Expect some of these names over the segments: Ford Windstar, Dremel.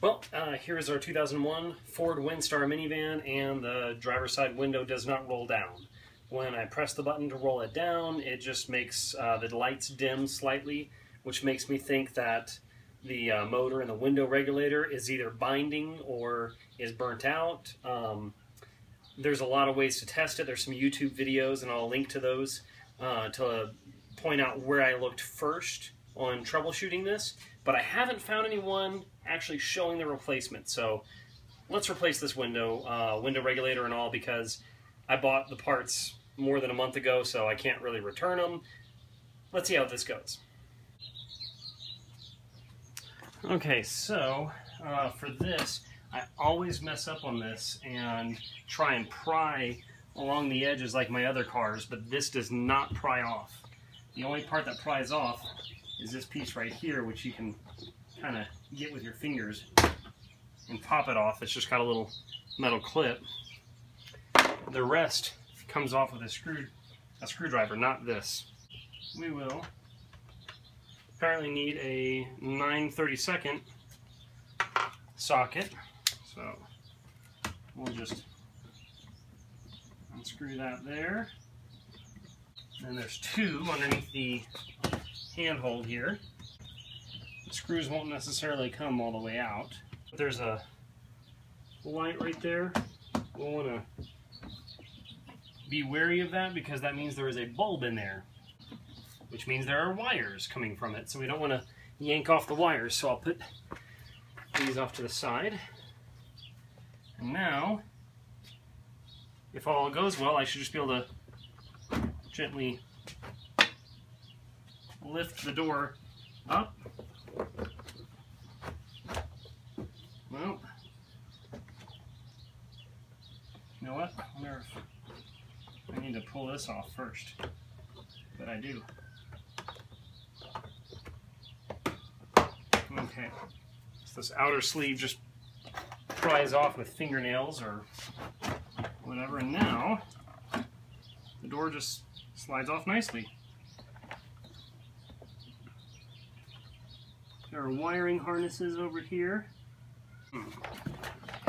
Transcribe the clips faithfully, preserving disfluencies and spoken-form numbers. Well, uh, here's our two thousand one Ford Windstar minivan, and the driver's side window does not roll down. When I press the button to roll it down, it just makes uh, the lights dim slightly, which makes me think that the uh, motor and the window regulator is either binding or is burnt out. Um, there's a lot of ways to test it. There's some YouTube videos, and I'll link to those uh, to point out where I looked first on troubleshooting this, but I haven't found anyone actually showing the replacement. So let's replace this window, uh, window regulator and all, because I bought the parts more than a month ago, so I can't really return them. Let's see how this goes. Okay, so uh, for this, I always mess up on this and try and pry along the edges like my other cars, but this does not pry off. The only part that pries off is this piece right here, which you can kind of get with your fingers and pop it off. It's just got a little metal clip. The rest comes off with a screw, a screwdriver, not this. We will apparently need a nine thirty-second socket, so we'll just unscrew that there. And there's two underneath the handhold here. The screws won't necessarily come all the way out. But there's a light right there. We'll want to be wary of that, because that means there is a bulb in there, which means there are wires coming from it. So we don't want to yank off the wires. So I'll put these off to the side. And now, if all goes well, I should just be able to gently lift the door up. Well, you know what? I wonder if I need to pull this off first. But I do. Okay. So this outer sleeve just pries off with fingernails or whatever, and now the door just slides off nicely. There are wiring harnesses over here. Hmm.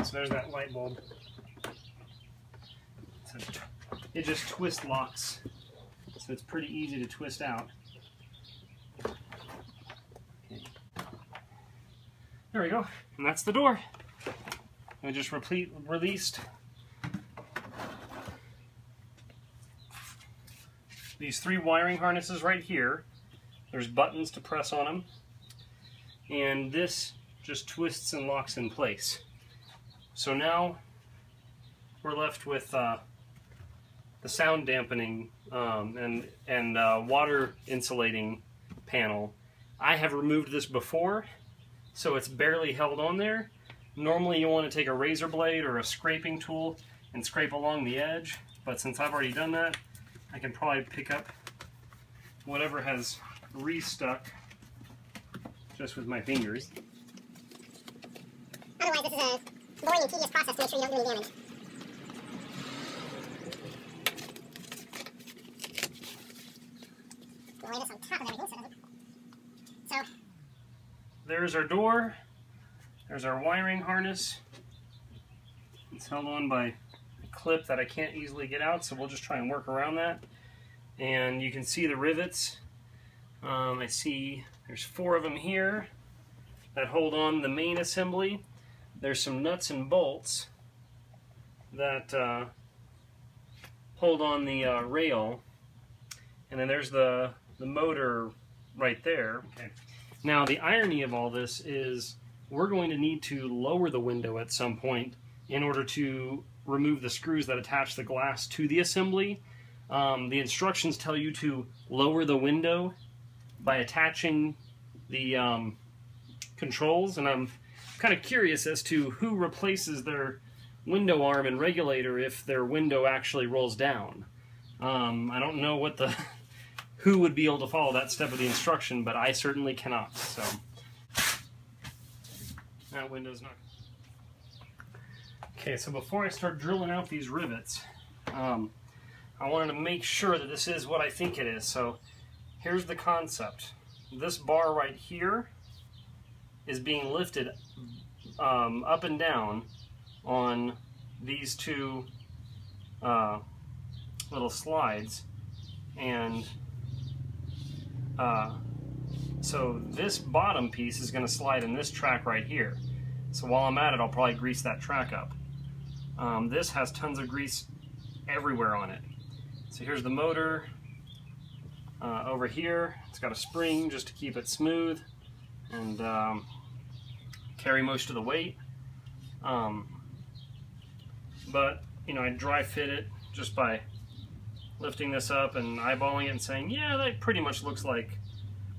So there's that light bulb. So it just twist locks, so it's pretty easy to twist out. Okay. There we go, and that's the door. I just replete, released these three wiring harnesses right here. There's buttons to press on them. And this just twists and locks in place. So now we're left with uh, the sound dampening um, and, and uh, water insulating panel. I have removed this before, so it's barely held on there. Normally you want to take a razor blade or a scraping tool and scrape along the edge, but since I've already done that, I can probably pick up whatever has re-stuck just with my fingers. Otherwise, this is a boring and tedious process to make sure you don't do any damage. We'll lay this on top of everything so it doesn't... So... There's our door. There's our wiring harness. It's held on by a clip that I can't easily get out, so we'll just try and work around that. And you can see the rivets. Um, I see... There's four of them here that hold on the main assembly. There's some nuts and bolts that uh, hold on the uh, rail. And then there's the, the motor right there. Okay. Now the irony of all this is we're going to need to lower the window at some point in order to remove the screws that attach the glass to the assembly. Um, the instructions tell you to lower the window by attaching the um, controls, and I'm kind of curious as to who replaces their window arm and regulator if their window actually rolls down. Um, I don't know what the who would be able to follow that step of the instruction, but I certainly cannot. So that window's not. Okay, so before I start drilling out these rivets, um, I wanted to make sure that this is what I think it is. So. Here's the concept. This bar right here is being lifted um, up and down on these two uh, little slides, and uh, so this bottom piece is going to slide in this track right here. So while I'm at it, I'll probably grease that track up. Um, this has tons of grease everywhere on it. So here's the motor uh, over here. It's got a spring just to keep it smooth and um, carry most of the weight. Um, but you know, I dry fit it just by lifting this up and eyeballing it and saying, yeah, that pretty much looks like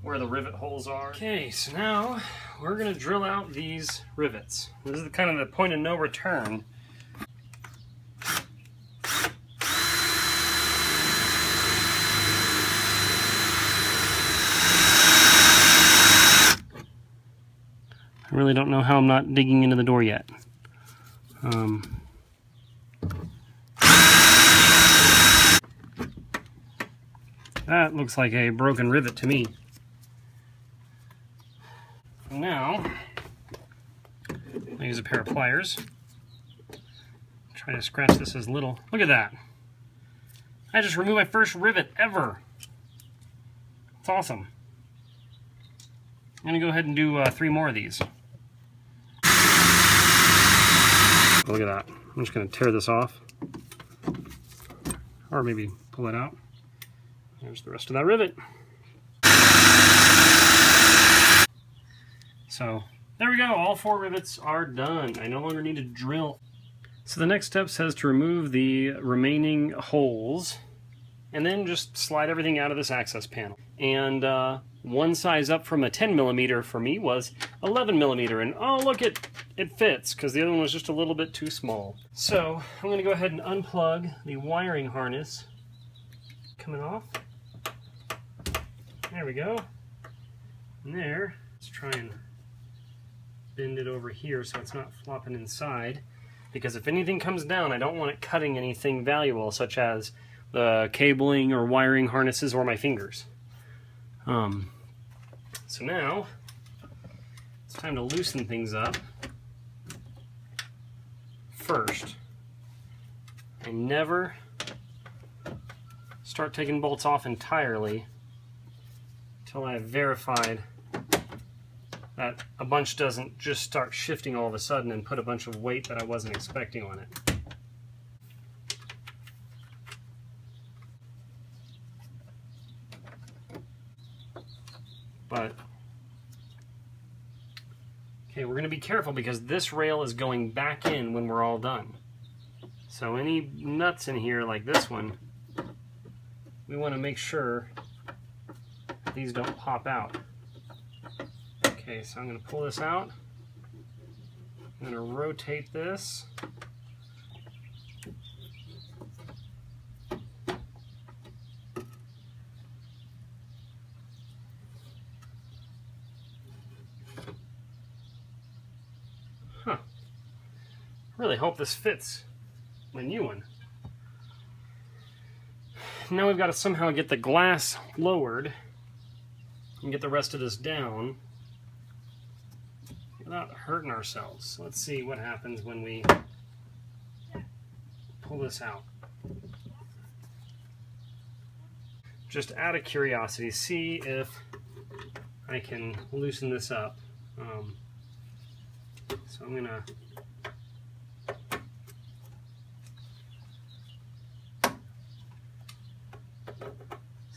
where the rivet holes are. Okay, so now we're gonna drill out these rivets. This is the, kind of the point of no return. I really don't know how I'm not digging into the door yet. Um, that looks like a broken rivet to me. Now, I use a pair of pliers. Try to scratch this as little. Look at that. I just removed my first rivet ever. It's awesome. I'm gonna go ahead and do uh, three more of these. Look at that. I'm just gonna tear this off. Or maybe pull it out. There's the rest of that rivet. So there we go, all four rivets are done. I no longer need to drill. So the next step says to remove the remaining holes and then just slide everything out of this access panel. And uh, one size up from a ten millimeter for me was eleven millimeter. And oh, look, it, it fits because the other one was just a little bit too small. So I'm gonna go ahead and unplug the wiring harness. Coming off. There we go. And there, let's try and bend it over here so it's not flopping inside, because if anything comes down I don't want it cutting anything valuable such as the cabling or wiring harnesses or my fingers. Um, so now it's time to loosen things up. First, I never start taking bolts off entirely until I've verified that a bunch doesn't just start shifting all of a sudden and put a bunch of weight that I wasn't expecting on it. But, okay, we're gonna be careful because this rail is going back in when we're all done. So any nuts in here like this one, we wanna make sure these don't pop out. Okay, so I'm going to pull this out, I'm going to rotate this, huh, really hope this fits my new one. Now we've got to somehow get the glass lowered and get the rest of this down without hurting ourselves. Let's see what happens when we pull this out. Just out of curiosity, see if I can loosen this up. Um, so I'm gonna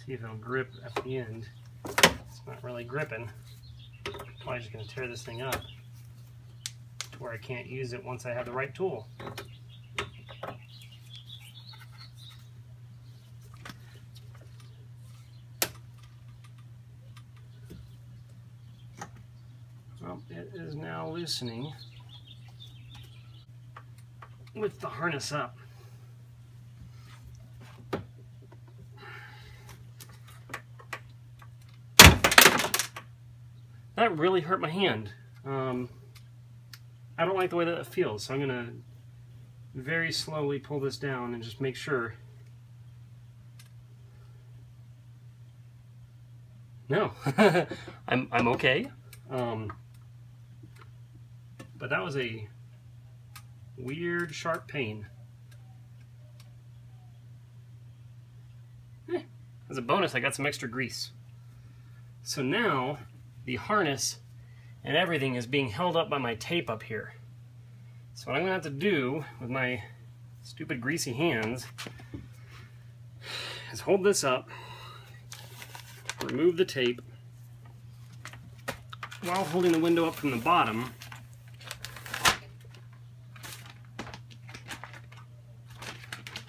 see if it'll grip at the end. It's not really gripping. I'm just gonna tear this thing up to where I can't use it once I have the right tool. Well, it is now loosening with the harness up. That really hurt my hand. Um, I don't like the way that it feels, so I'm gonna very slowly pull this down and just make sure. No, I'm I'm okay. Um, But that was a weird sharp pain. Eh, as a bonus, I got some extra grease. So now the harness and everything is being held up by my tape up here. So what I'm gonna have to do with my stupid greasy hands is hold this up, remove the tape, while holding the window up from the bottom.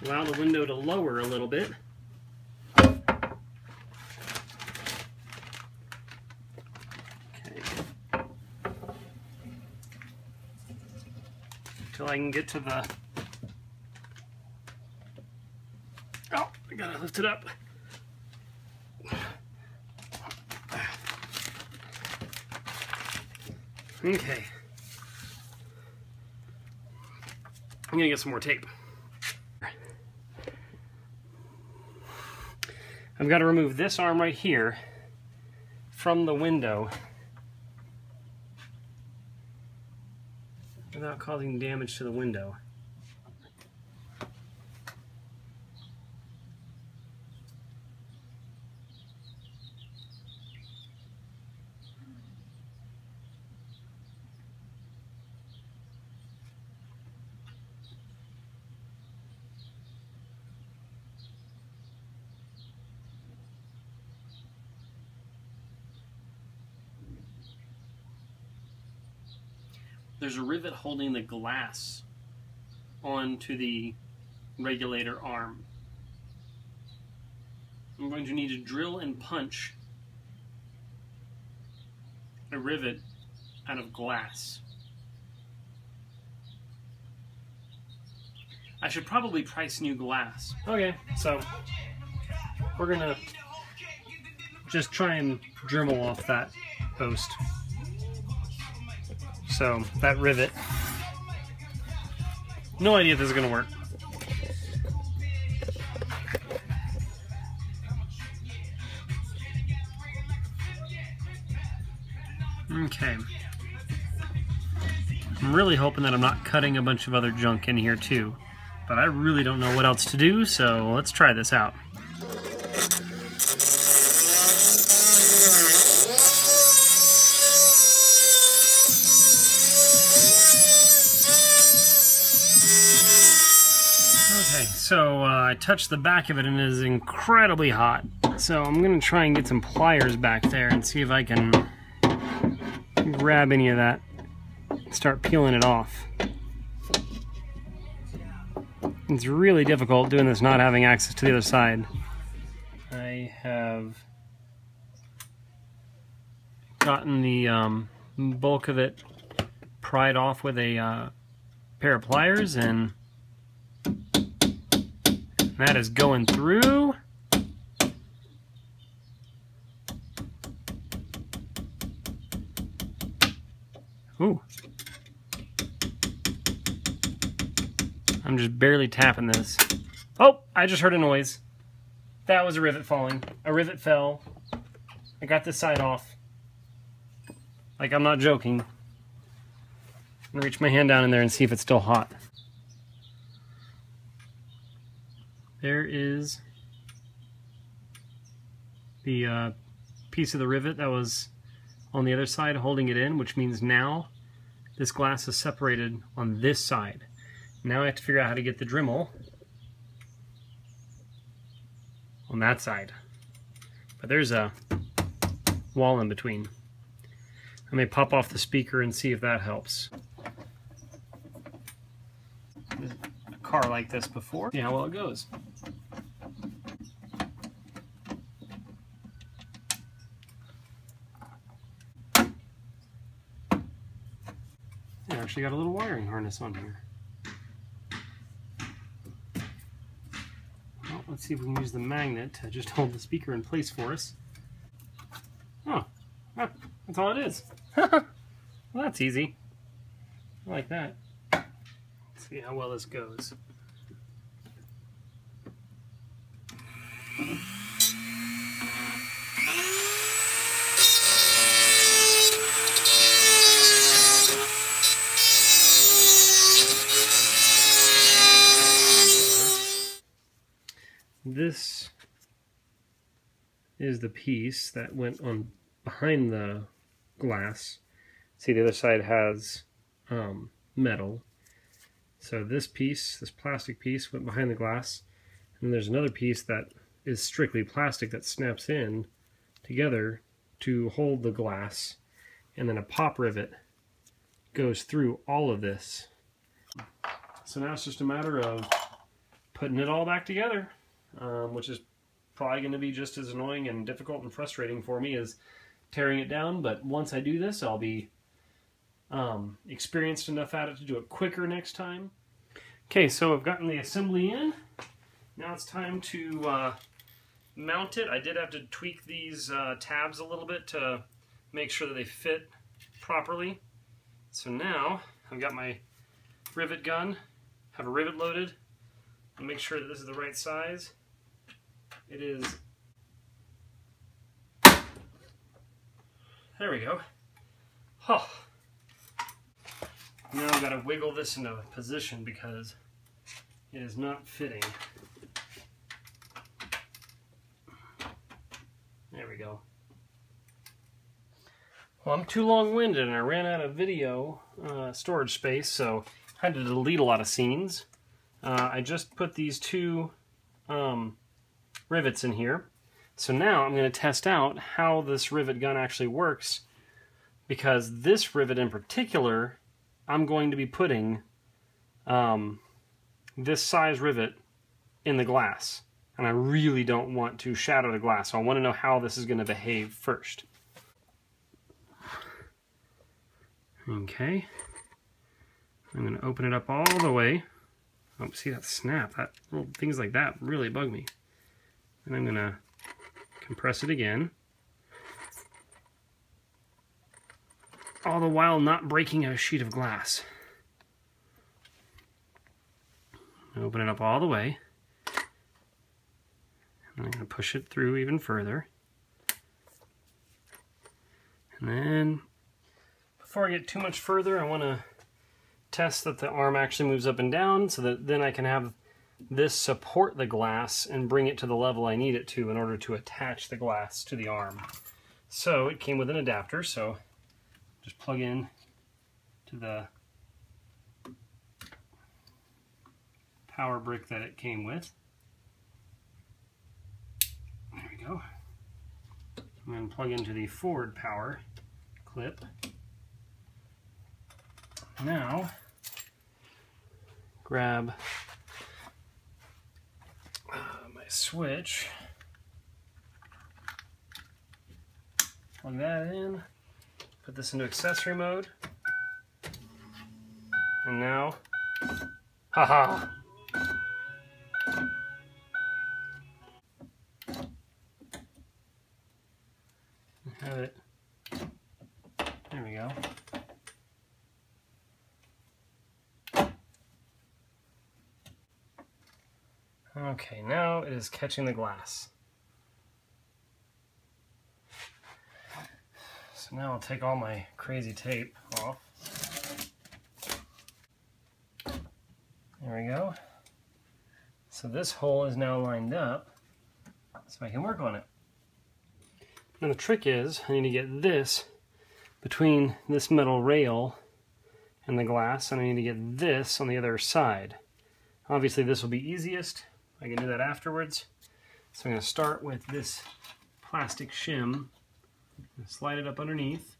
Allow the window to lower a little bit. Okay. Until I can get to the... Oh, I gotta lift it up. Okay. I'm gonna get some more tape. I've got to remove this arm right here from the window without causing damage to the window. There's a rivet holding the glass onto the regulator arm. I'm going to need to drill and punch a rivet out of glass. I should probably price new glass. Okay, so we're gonna just try and Dremel off that post. So, that rivet. No idea if this is going to work. Okay. I'm really hoping that I'm not cutting a bunch of other junk in here too. But I really don't know what else to do, so let's try this out. So uh, I touched the back of it and it is incredibly hot. So I'm gonna try and get some pliers back there and see if I can grab any of that and start peeling it off. It's really difficult doing this not having access to the other side. I have gotten the um, bulk of it pried off with a uh, pair of pliers, and that is going through. Ooh. I'm just barely tapping this. Oh, I just heard a noise. That was a rivet falling. A rivet fell. I got this side off. Like, I'm not joking. I'm gonna reach my hand down in there and see if it's still hot. There is the uh, piece of the rivet that was on the other side holding it in, which means now this glass is separated on this side. Now I have to figure out how to get the Dremel on that side. But there's a wall in between. I may pop off the speaker and see if that helps. A car like this before. See how well it goes. I actually got a little wiring harness on here. Well, let's see if we can use the magnet to just hold the speaker in place for us. Oh, huh. That's all it is. Well, that's easy. I like that. Let's see how well this goes. this is the piece that went on behind the glass. See, the other side has um, metal. So this piece, this plastic piece, went behind the glass, and there's another piece that is strictly plastic that snaps in together to hold the glass, and then a pop rivet goes through all of this. So now it's just a matter of putting it all back together, um, which is probably going to be just as annoying and difficult and frustrating for me as tearing it down, but once I do this, I'll be um, experienced enough at it to do it quicker next time. Okay, so I've gotten the assembly in. Now it's time to uh, mount it. I did have to tweak these uh, tabs a little bit to make sure that they fit properly. So now I've got my rivet gun, have a rivet loaded, and make sure that this is the right size. It is. There we go. Oh. Now I've got to wiggle this into position because it is not fitting. There we go. Well, I'm too long-winded and I ran out of video uh, storage space, so I had to delete a lot of scenes. Uh, I just put these two um, rivets in here. So now I'm going to test out how this rivet gun actually works, because this rivet in particular, I'm going to be putting um, this size rivet in the glass. And I really don't want to shatter the glass, so I want to know how this is going to behave first. Okay, I'm going to open it up all the way. Oh, see that snap? That little things like that really bug me. And I'm going to compress it again, all the while not breaking a sheet of glass. Open it up all the way. I'm going to push it through even further. And then, before I get too much further, I want to test that the arm actually moves up and down, so that then I can have this support the glass and bring it to the level I need it to in order to attach the glass to the arm. So it came with an adapter, so just plug in to the power brick that it came with. I'm going to plug into the forward power clip. Now, grab uh, my switch, plug that in, put this into accessory mode, and now, haha! Have it. There we go. Okay, now it is catching the glass. So now I'll take all my crazy tape off. There we go. So this hole is now lined up, so I can work on it. Now the trick is, I need to get this between this metal rail and the glass, and I need to get this on the other side. Obviously this will be easiest, I can do that afterwards. So I'm going to start with this plastic shim, slide it up underneath,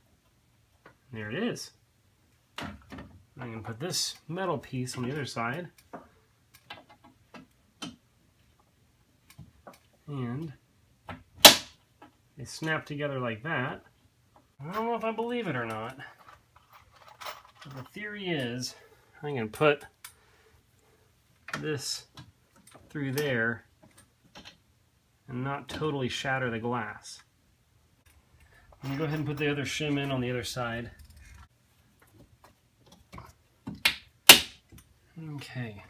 there it is. I'm going to put this metal piece on the other side, and they snap together like that. I don't know if I believe it or not, but the theory is I'm going to put this through there and not totally shatter the glass. I'm going to go ahead and put the other shim in on the other side. Okay.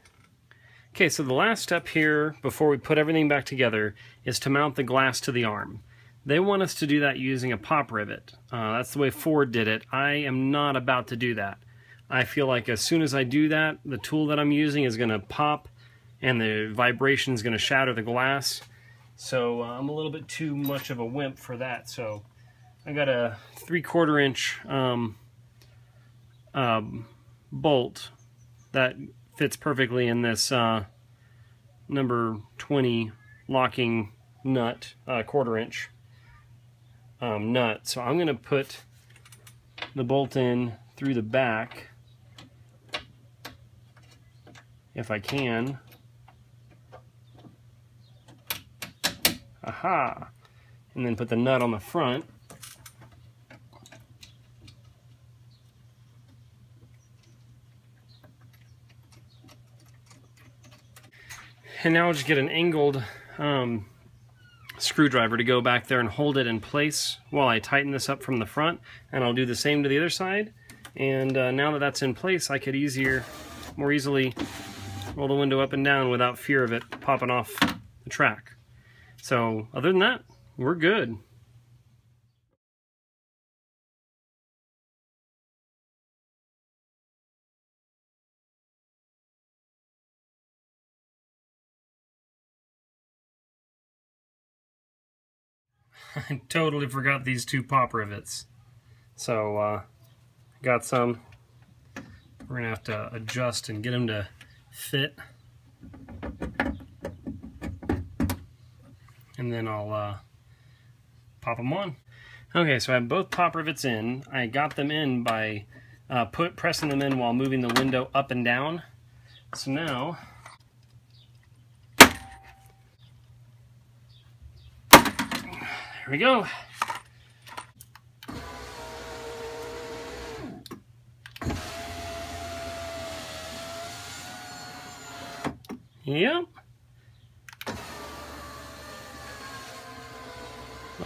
Okay, so the last step here before we put everything back together is to mount the glass to the arm. They want us to do that using a pop rivet. Uh, that's the way Ford did it. I am not about to do that. I feel like as soon as I do that, the tool that I'm using is going to pop and the vibration is going to shatter the glass. So uh, I'm a little bit too much of a wimp for that. So I got a three-quarter inch um, um, bolt that fits perfectly in this uh, number twenty locking nut, uh, quarter inch um, nut. So I'm going to put the bolt in through the back if I can. Aha! And then put the nut on the front. And now I'll just get an angled um, screwdriver to go back there and hold it in place while I tighten this up from the front, and I'll do the same to the other side. And uh, now that that's in place, I could easier, more easily roll the window up and down without fear of it popping off the track. So other than that, we're good. I totally forgot these two pop rivets. So uh, got some. We're gonna have to adjust and get them to fit. And then I'll uh, pop them on. Okay, so I have both pop rivets in. I got them in by uh, put pressing them in while moving the window up and down. So now, there we go. Yep.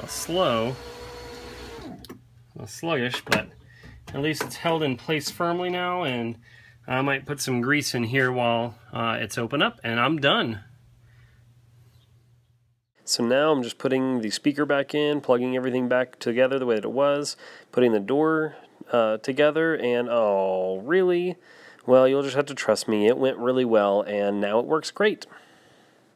Slow, a little sluggish, but at least it's held in place firmly now, and I might put some grease in here while uh, it's open up, and I'm done. So now I'm just putting the speaker back in, plugging everything back together the way that it was, putting the door uh, together, and oh, really? Well, you'll just have to trust me. It went really well, and now it works great.